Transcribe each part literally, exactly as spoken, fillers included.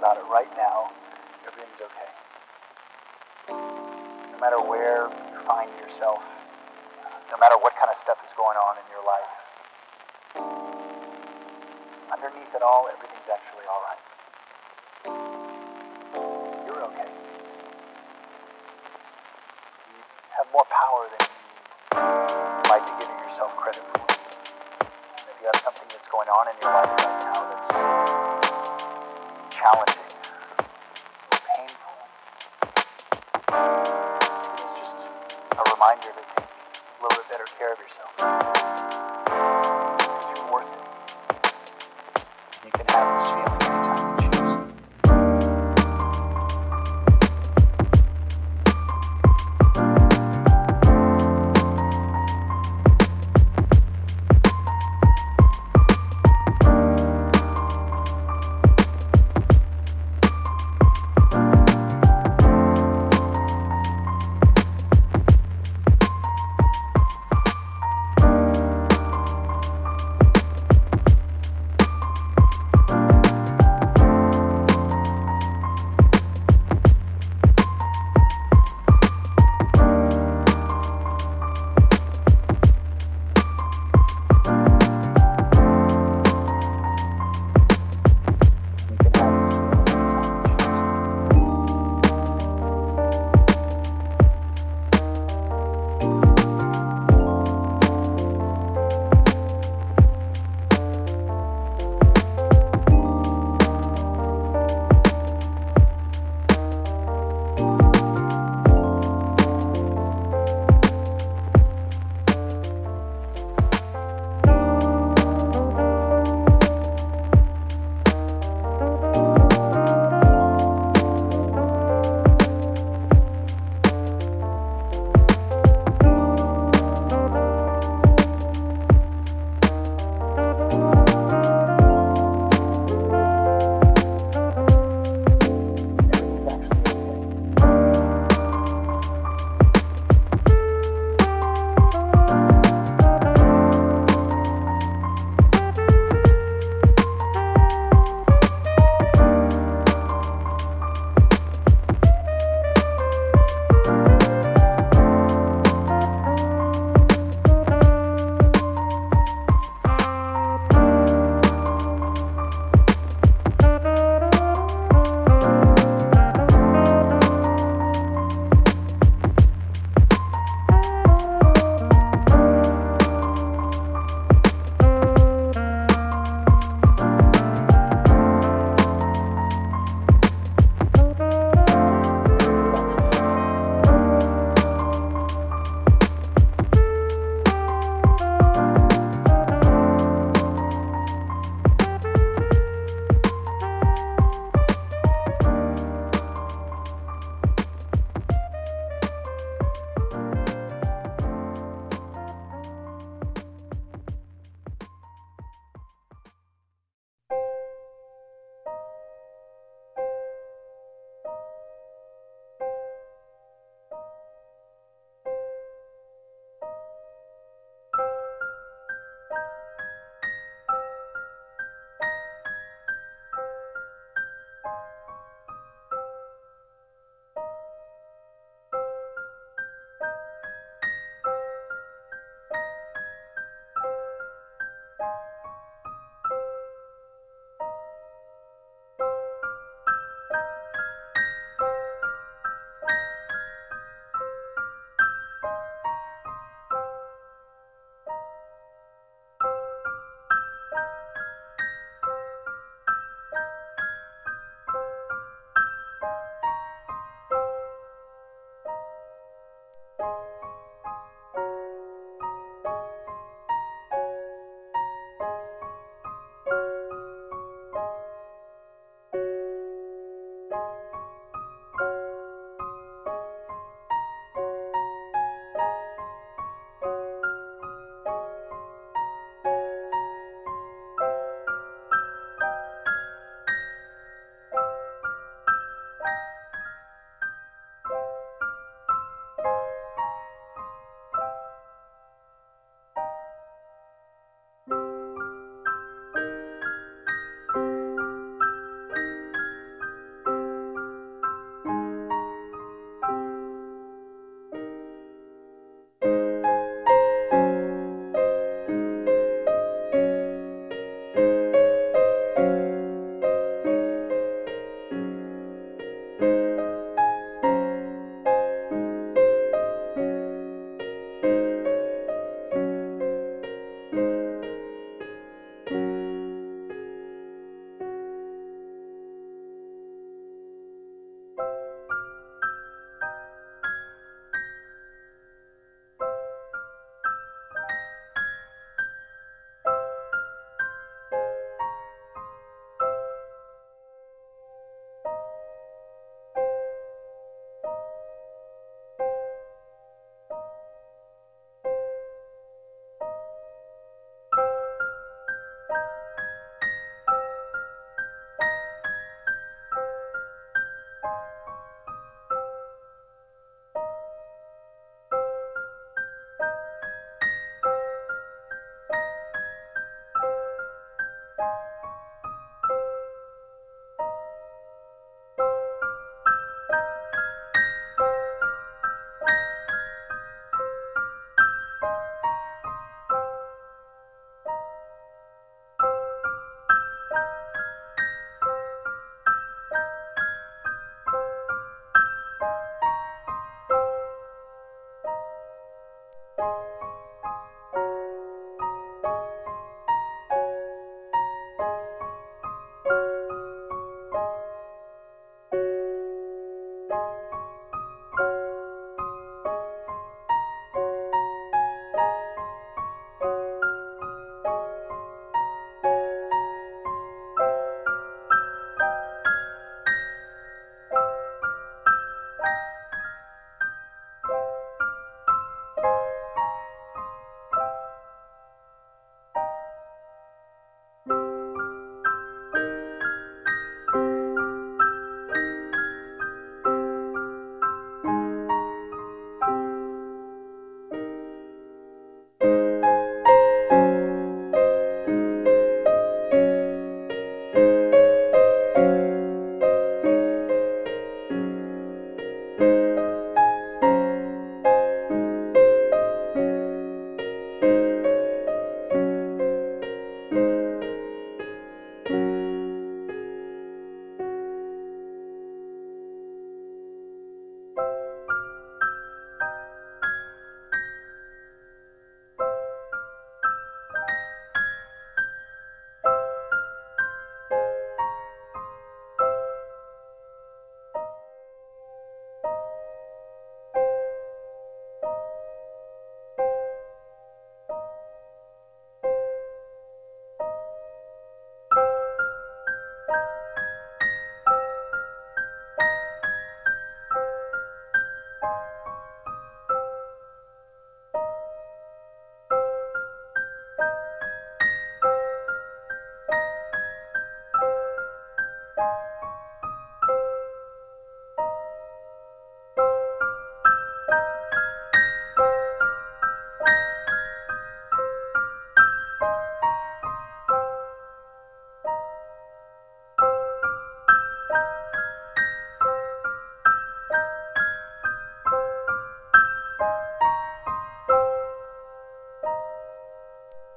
about it right now, everything's okay. No matter where you find yourself, no matter what kind of stuff is going on in your life, underneath it all, everything's actually all right. You're okay. You have more power than you like to give yourself credit for. And if you have something that's going on in your life right now that's challenging or painful, it's just a reminder to take a little bit better care of yourself. Because you're worth it. You can have this feeling anytime you choose.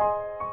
you.